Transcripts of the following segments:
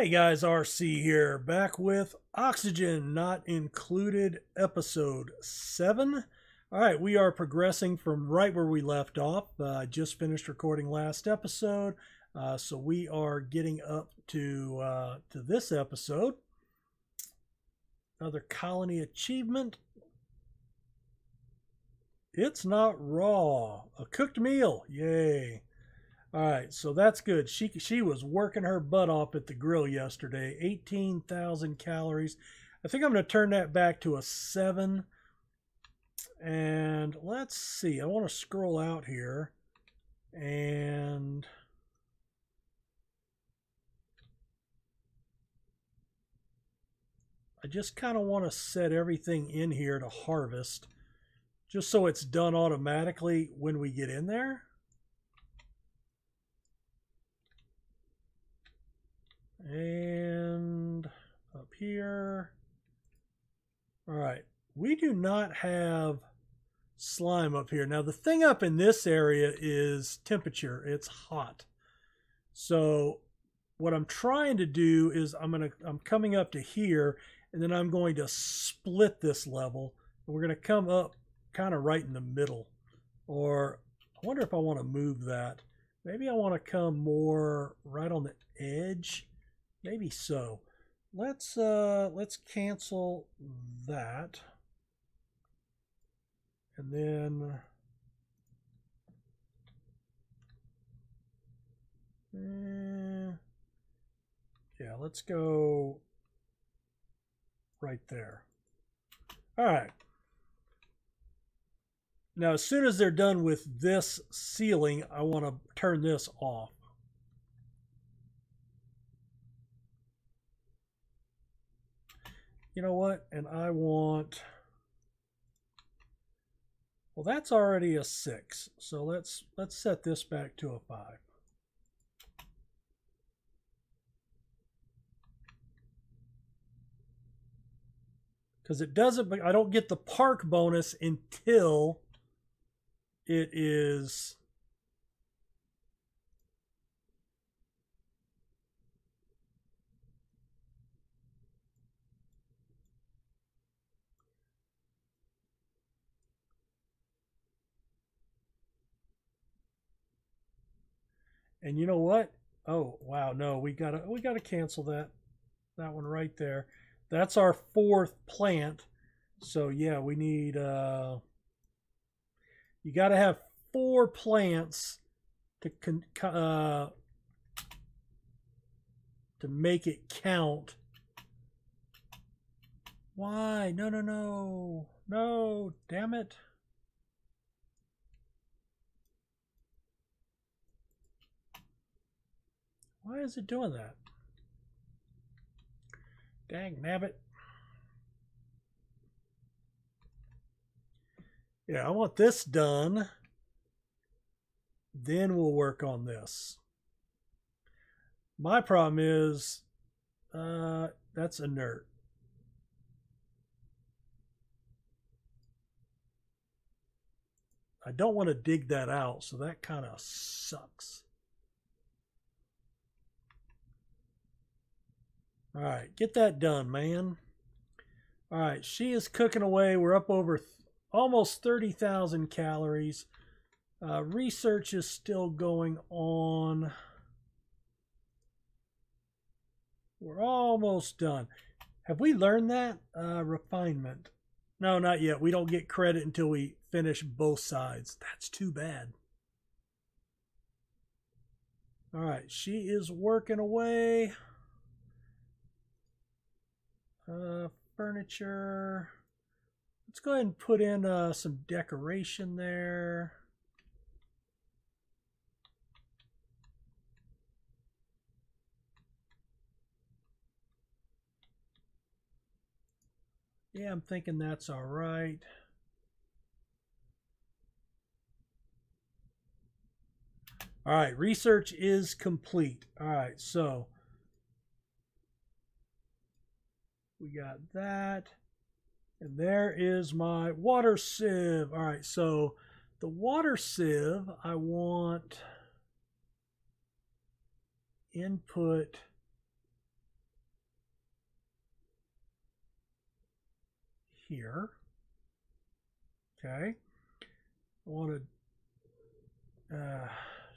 Hey guys, RC here, back with Oxygen Not Included, episode 7. All right, we are progressing from right where we left off. I just finished recording last episode, so we are getting up to this episode. Another colony achievement. It's not raw. A cooked meal. Yay. All right, so that's good. She was working her butt off at the grill yesterday. 18,000 calories. I think I'm going to turn that back to a 7. And let's see. I want to scroll out here. And I just kind of want to set everything in here to harvest, just so it's done automatically when we get in there. And up here. All right, we do not have slime up here. Now the thing up in this area is temperature. It's hot. So what I'm trying to do is I'm coming up to here, and then I'm going to split this level. And we're going to come up kind of right in the middle. Or I wonder if I want to move that. Maybe I want to come more right on the edge. Maybe so. Let's cancel that, and then yeah, let's go right there. All right. Now, as soon as they're done with this ceiling, I want to turn this off. You know what? And I want, well, that's already a 6. So let's set this back to a 5. Because it doesn't, I don't get the park bonus until it is and you know what? Oh wow, no, we gotta cancel that one right there. That's our 4th plant. So yeah, we need you got to have 4 plants to make it count. Why? No, no, no. No, damn it. Why is it doing that? Dang nabbit. Yeah, I want this done. Then we'll work on this. My problem is that's inert. I don't want to dig that out, so that kind of sucks. All right, get that done, man. All right, she is cooking away. We're up over almost 30,000 calories. Research is still going on. We're almost done. Have we learned that? Refinement. No, not yet. We don't get credit until we finish both sides. That's too bad. All right, she is working away. Furniture. Let's go ahead and put in some decoration there. Yeah, I'm thinking that's all right. All right, research is complete. All right, so we got that. And there is my water sieve. All right, so the water sieve, I want input here. Okay. I want to,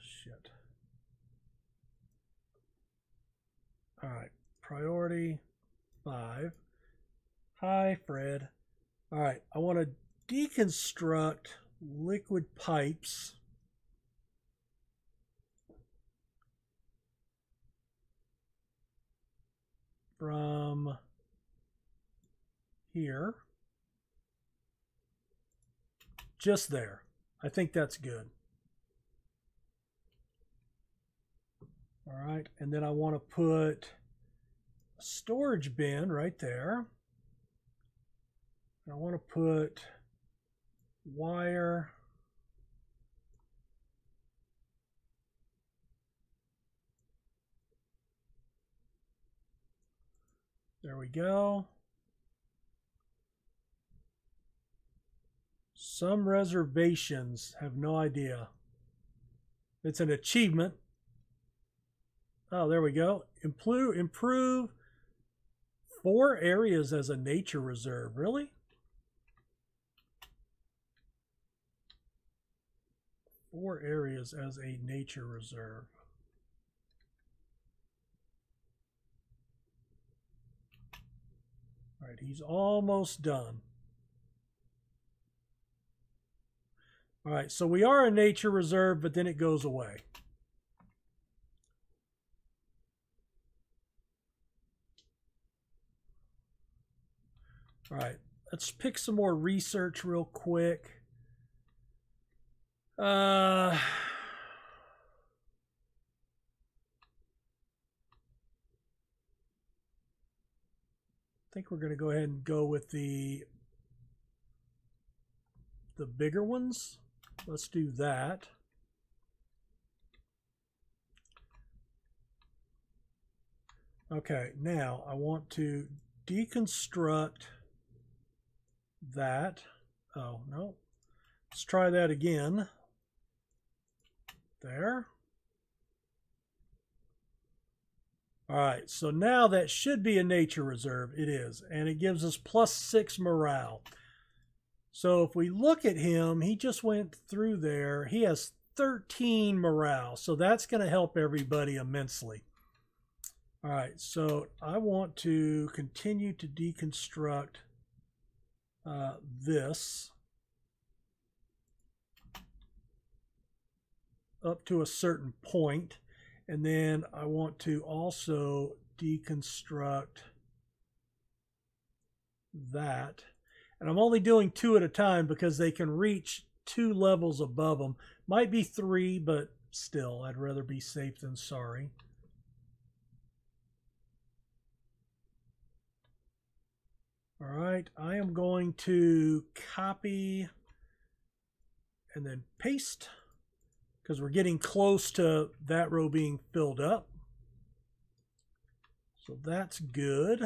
shit. All right. Priority 5. Hi, Fred. All right. I want to deconstruct liquid pipes. From here, just there. I think that's good. All right, and then I want to put a storage bin right there. And I want to put wire . There we go. Some reservations, have no idea. It's an achievement. Oh, there we go. Improve 4 areas as a nature reserve. Really? 4 areas as a nature reserve. All right, he's almost done. All right, so we are a nature reserve, but then it goes away. All right, let's pick some more research real quick. I think we're going to go ahead and go with the bigger ones. Let's do that. Okay, now I want to deconstruct that. Oh, no. Let's try that again. There. All right, so now that should be a nature reserve. It is, and it gives us +6 morale. So if we look at him, he just went through there. He has 13 morale, so that's going to help everybody immensely. All right, so I want to continue to deconstruct this up to a certain point. And then I want to also deconstruct that. And I'm only doing 2 at a time because they can reach 2 levels above them. Might be 3, but still, I'd rather be safe than sorry. All right, I am going to copy and then paste. Because we're getting close to that row being filled up. So that's good.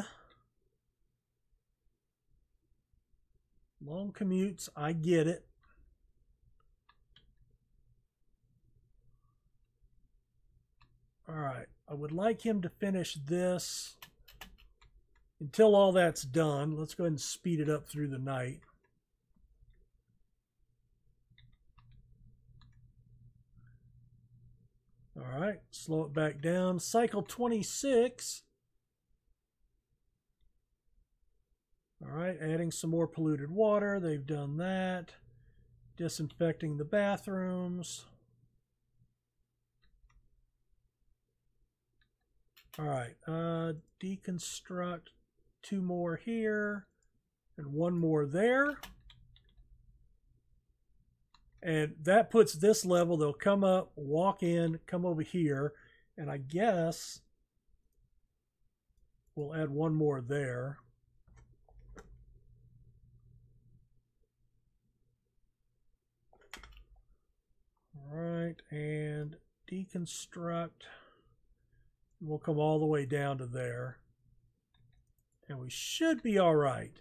Long commutes, I get it. All right, I would like him to finish this. Until all that's done, let's go ahead and speed it up through the night. All right, slow it back down. Cycle 26. All right, adding some more polluted water. They've done that. Disinfecting the bathrooms. All right, deconstruct 2 more here and 1 more there. And that puts this level, they'll come up, walk in, come over here, and I guess we'll add 1 more there. All right, and deconstruct. We'll come all the way down to there. And we should be all right.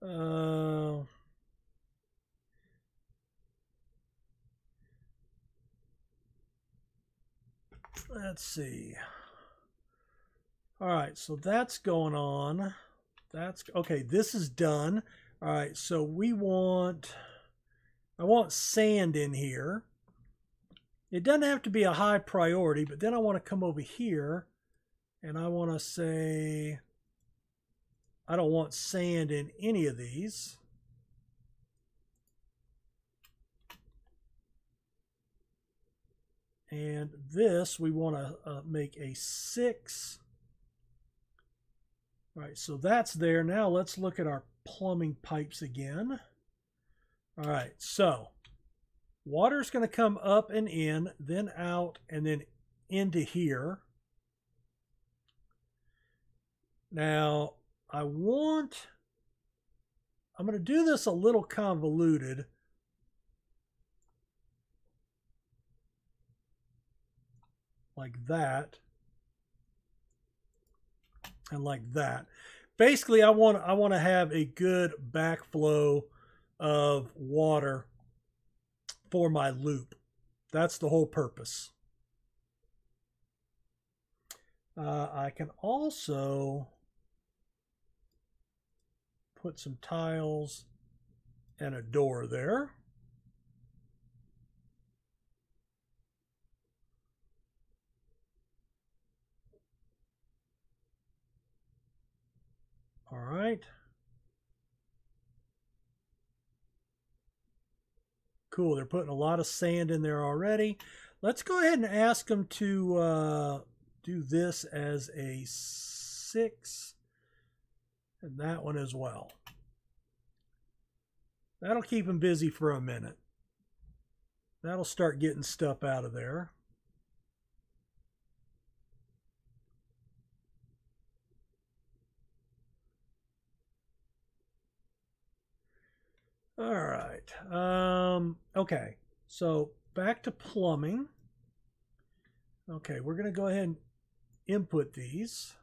Let's see. All right, so that's going on. That's okay. This is done. All right, so we want, I want sand in here. It doesn't have to be a high priority, but then I want to come over here and I want to say, I don't want sand in any of these. And this, we want to make a 6. All right, so that's there. Now let's look at our plumbing pipes again. All right, so water's going to come up and in, then out, and then into here. Now, I'm going to do this a little convoluted. Like that. And like that. Basically, I want to have a good backflow of water for my loop. That's the whole purpose. I can also put some tiles and a door there. All right. Cool. They're putting a lot of sand in there already. Let's go ahead and ask them to do this as a 6. And that one as well. That'll keep them busy for a minute. That'll start getting stuff out of there. All right. Okay. So back to plumbing. Okay, we're going to go ahead and input these.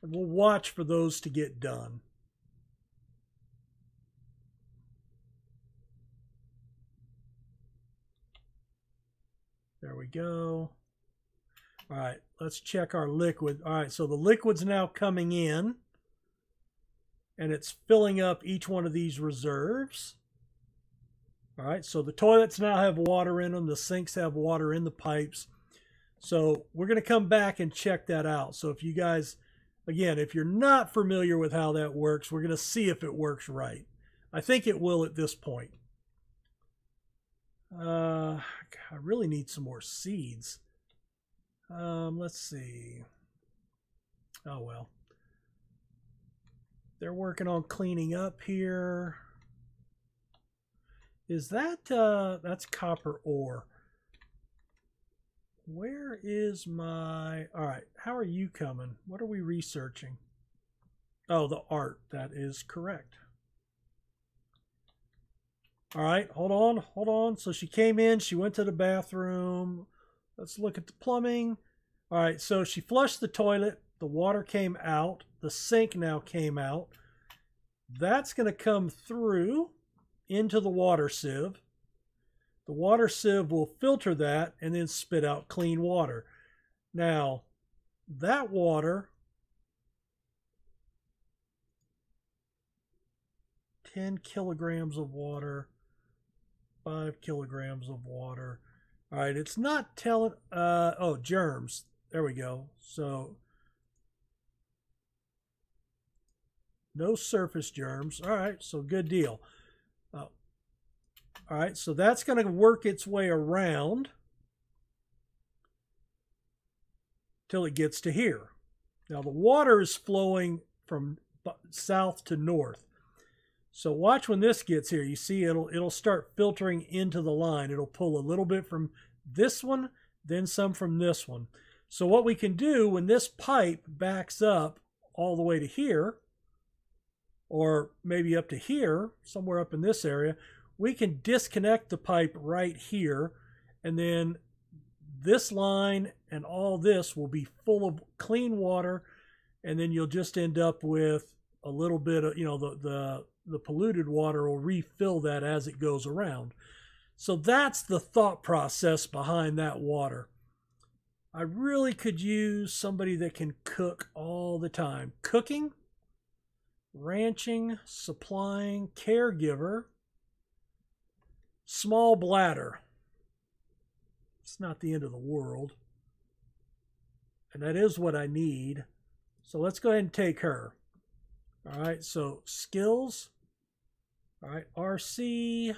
And we'll watch for those to get done. There we go. All right, let's check our liquid. All right, so the liquid's now coming in. And it's filling up each one of these reserves. All right, so the toilets now have water in them. The sinks have water in the pipes. So we're going to come back and check that out. So if you guys, again, if you're not familiar with how that works, we're going to see if it works right. I think it will at this point. I really need some more seeds. Let's see. Oh, well. They're working on cleaning up here. Is that, that's copper ore. Where is my, all right, how are you coming? What are we researching? Oh, the art, that is correct. All right, hold on. So she came in, she went to the bathroom. Let's look at the plumbing. All right, so she flushed the toilet. The water came out. The sink now came out. That's going to come through into the water sieve. The water sieve will filter that and then spit out clean water. Now, that water, 10 kilograms of water, 5 kilograms of water. All right, it's not telling, oh, germs. There we go. So, no surface germs. All right, so good deal. All right, so that's going to work its way around till it gets to here. Now, the water is flowing from south to north. So watch when this gets here. You see it'll start filtering into the line. It'll pull a little bit from this one, then some from this one. So what we can do when this pipe backs up all the way to here, or maybe up to here, somewhere up in this area, we can disconnect the pipe right here, and then this line and all this will be full of clean water, and then you'll just end up with a little bit of, you know, the polluted water will refill that as it goes around. So that's the thought process behind that water. I really could use somebody that can cook all the time. Cooking, ranching, supplying, caregiver, small bladder. It's not the end of the world. And that is what I need. So let's go ahead and take her. All right, so skills. All right, RC.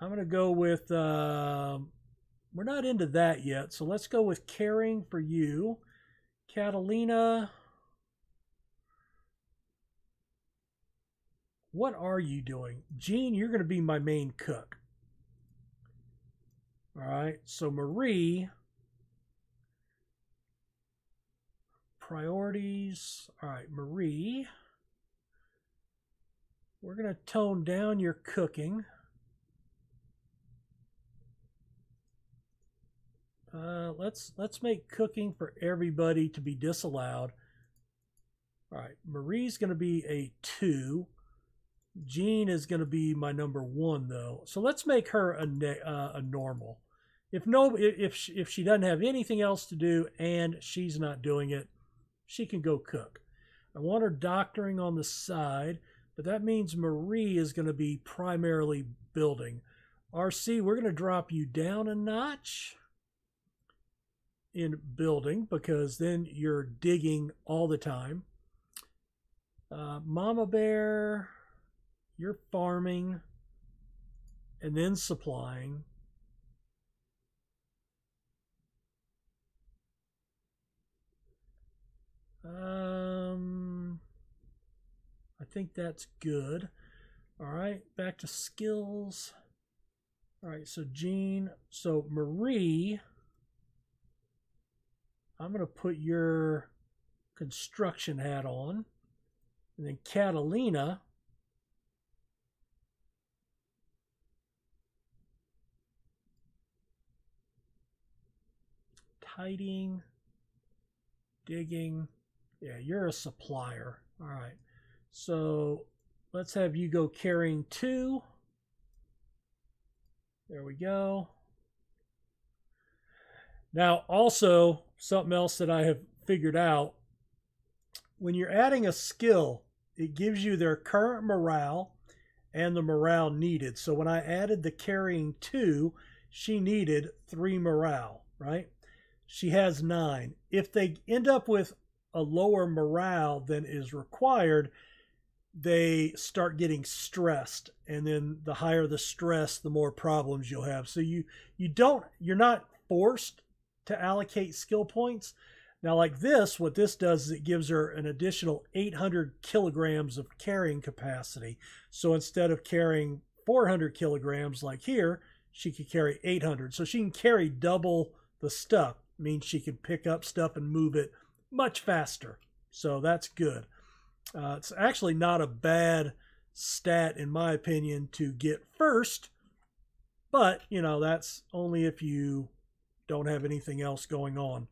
I'm going to go with... we're not into that yet, so let's go with caring for you. Catalina, what are you doing? Jean, you're going to be my main cook. All right, so Marie, priorities. All right, Marie, we're going to tone down your cooking. Let's make cooking for everybody to be disallowed. All right, Marie's going to be a 2. Jean is going to be my number 1 though. So let's make her a normal. If she doesn't have anything else to do and she's not doing it, she can go cook. I want her doctoring on the side, but that means Marie is going to be primarily building. RC, we're going to drop you down a notch in building, because then you're digging all the time. Mama Bear, you're farming and then supplying. I think that's good. All right, back to skills. All right, so Jean, so Marie, I'm going to put your construction hat on. And then Catalina, tidying, digging. Yeah, you're a supplier. All right. So let's have you go carrying 2. There we go. Now, also, something else that I have figured out, when you're adding a skill, it gives you their current morale and the morale needed. So when I added the carrying 2, she needed 3 morale, right? She has 9. If they end up with a lower morale than is required, they start getting stressed, and then the higher the stress, the more problems you'll have. So you're not forced to allocate skill points. Now like this, what this does is it gives her an additional 800 kilograms of carrying capacity. So instead of carrying 400 kilograms like here, she could carry 800. So she can carry double the stuff. It means she can pick up stuff and move it much faster. So that's good. It's actually not a bad stat in my opinion to get first, but you know, that's only if you don't have anything else going on.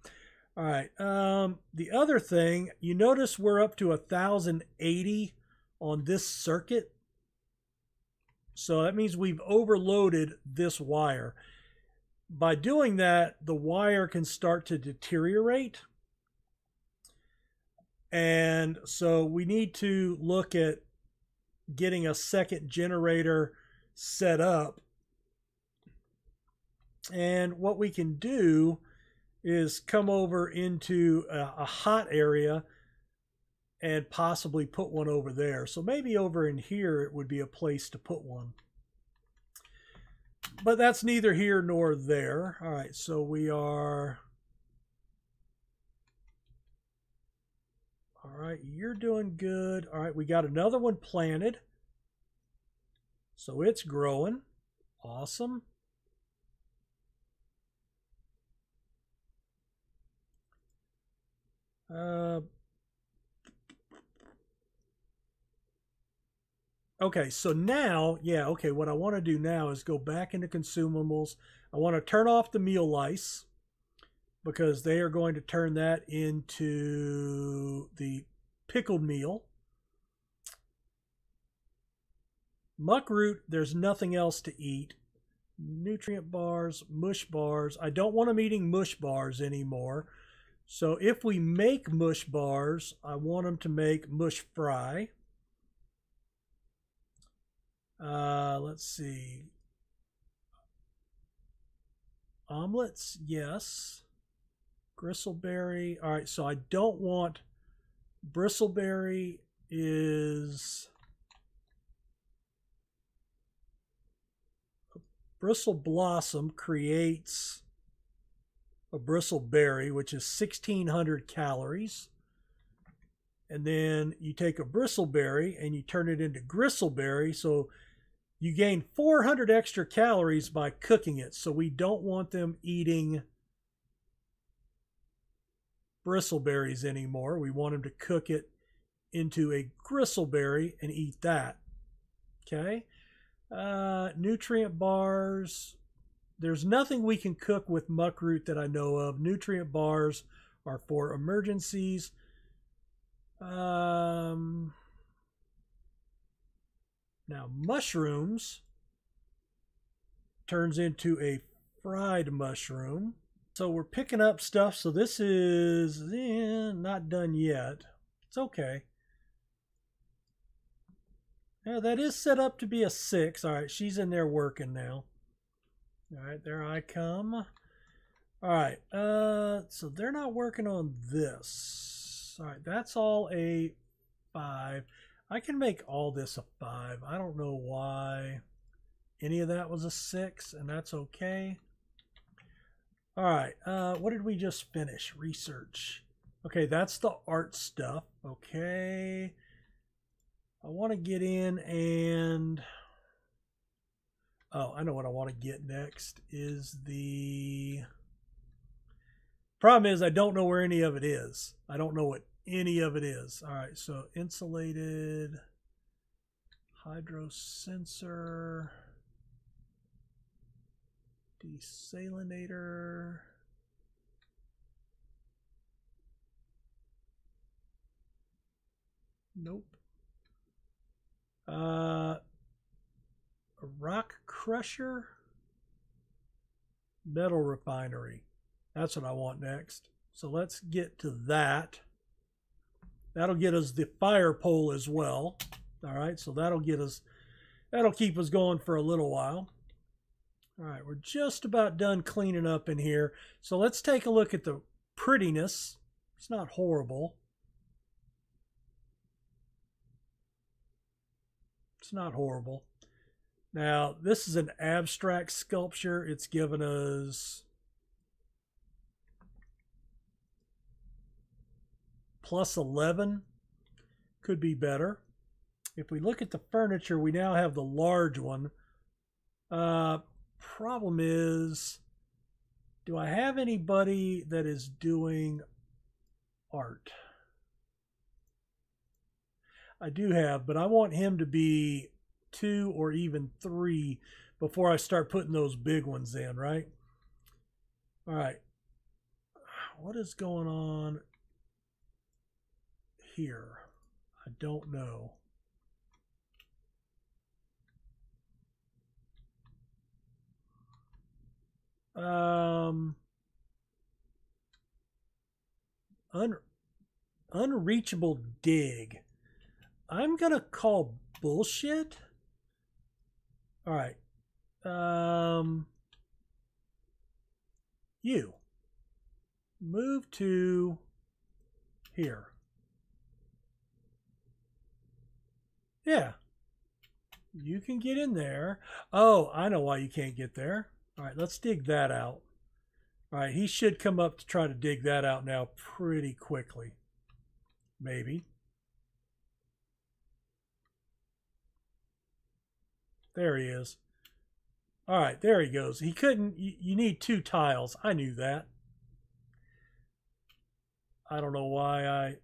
All right. The other thing, you notice we're up to 1,080 on this circuit. So that means we've overloaded this wire. By doing that, the wire can start to deteriorate. And so we need to look at getting a second generator set up. And what we can do is come over into a hot area and possibly put one over there. So maybe over in here it would be a place to put one. But that's neither here nor there. All right, so we are... All right, you're doing good. All right, we got another one planted. So it's growing. Awesome. Okay, so now, yeah, okay, what I want to do now is go back into consumables. I want to turn off the meal lice. because they are going to turn that into the pickled meal. Muckroot, there's nothing else to eat. Nutrient bars, mush bars. I don't want them eating mush bars anymore. So if we make mush bars, I want them to make mush fry. Let's see. Omelets, yes. Bristleberry. All right, so I don't want... Bristleberry is... Bristle blossom creates a bristleberry, which is 1,600 calories. And then you take a bristleberry and you turn it into gristleberry. So you gain 400 extra calories by cooking it. So we don't want them eating bristleberries anymore. We want them to cook it into a gristleberry and eat that. Okay. Nutrient bars. There's nothing we can cook with muckroot that I know of. Nutrient bars are for emergencies. Now mushrooms turns into a fried mushroom. So we're picking up stuff. So this is not done yet. It's okay. Yeah, that is set up to be a 6. All right, she's in there working now. All right, there I come. All right, so they're not working on this. All right, that's all a 5. I can make all this a 5. I don't know why any of that was a 6, and that's okay. All right, what did we just finish? Research. Okay, that's the art stuff. Okay. I want to get in and, oh, I know what I want to get next is the, problem is I don't know where any of it is. I don't know what any of it is. All right, so insulated, hydrosensor, desalinator. Nope. A rock crusher, metal refinery. That's what I want next. So let's get to that. That'll get us the fire pole as well. All right, so that'll get us, that'll keep us going for a little while. All right, we're just about done cleaning up in here. So let's take a look at the prettiness. It's not horrible. It's not horrible. Now, this is an abstract sculpture. It's given us plus 11. Could be better. If we look at the furniture, we now have the large one. Problem is, do I have anybody that is doing art? I do have, but I want him to be 2 or even 3 before I start putting those big ones in, right? All right. What is going on here? I don't know. Unreachable dig. I'm going to call bullshit. All right. You. Move to here. Yeah. You can get in there. Oh, I know why you can't get there. All right, let's dig that out. All right, he should come up to try to dig that out now pretty quickly. Maybe. There he is. All right, there he goes. He couldn't. You need 2 tiles. I knew that. I don't know why I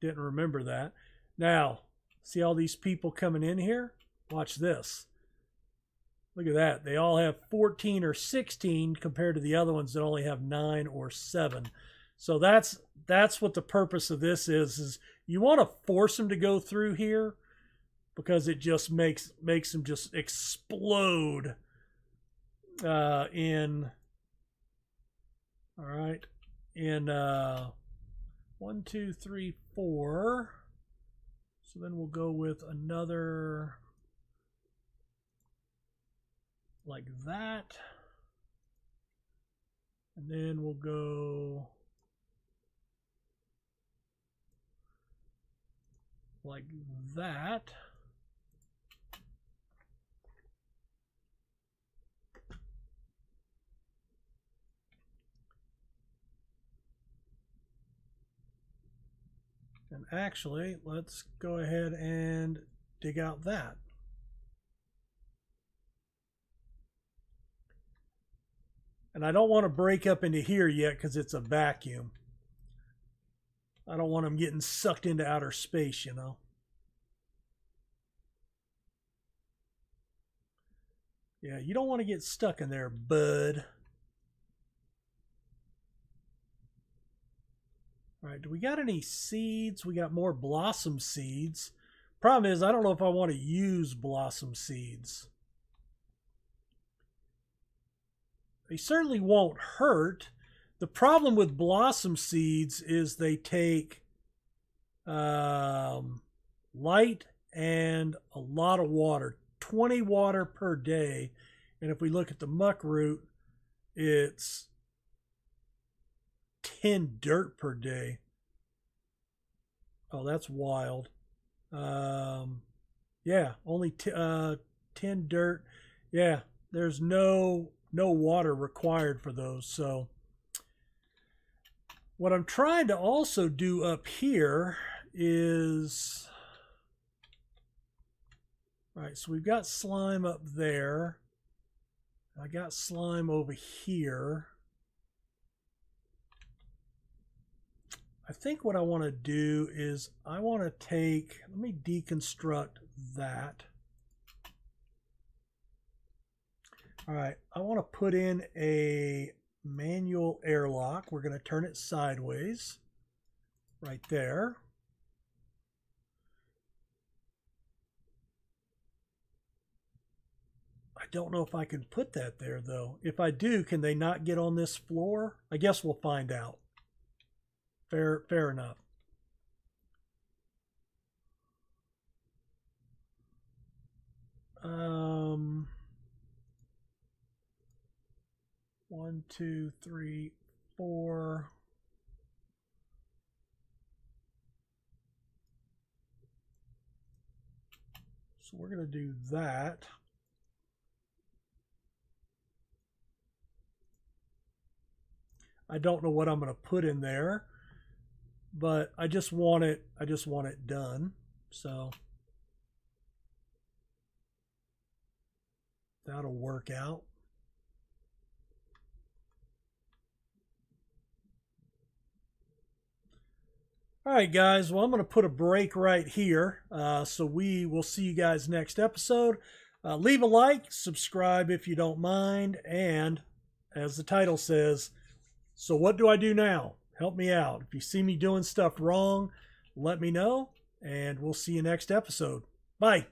didn't remember that. Now, see all these people coming in here? Watch this. Look at that. They all have 14 or 16 compared to the other ones that only have 9 or 7. So that's what the purpose of this is you want to force them to go through here because it just makes them just explode in 1, 2, 3, 4. So then we'll go with another like that. And then we'll go like that. And actually, let's go ahead and dig out that. And I don't want to break up into here yet because it's a vacuum. I don't want them getting sucked into outer space, you know. Yeah, you don't want to get stuck in there, bud. All right, do we got any seeds? We got more blossom seeds. Problem is, I don't know if I want to use blossom seeds. They certainly won't hurt. The problem with blossom seeds is they take light and a lot of water, 20 water per day. And if we look at the muck root, it's 10 dirt per day. Oh, that's wild. Yeah, only 10 dirt. Yeah, there's no water required for those. So what I'm trying to also do up here is, all right, so we've got slime up there. I got slime over here. I think what I want to do is I want to take, let me deconstruct that. All right, I want to put in a manual airlock. We're going to turn it sideways right there. I don't know if I can put that there, though. If I do, can they not get on this floor? I guess we'll find out. Fair enough. One, two, three, four. So we're going to do that. I don't know what I'm going to put in there, but I just want it done. So that'll work out. All right, guys, well, I'm going to put a break right here. So we will see you guys next episode. Leave a like, subscribe if you don't mind. And as the title says, so what do I do now? Help me out. If you see me doing stuff wrong, let me know, and we'll see you next episode. Bye.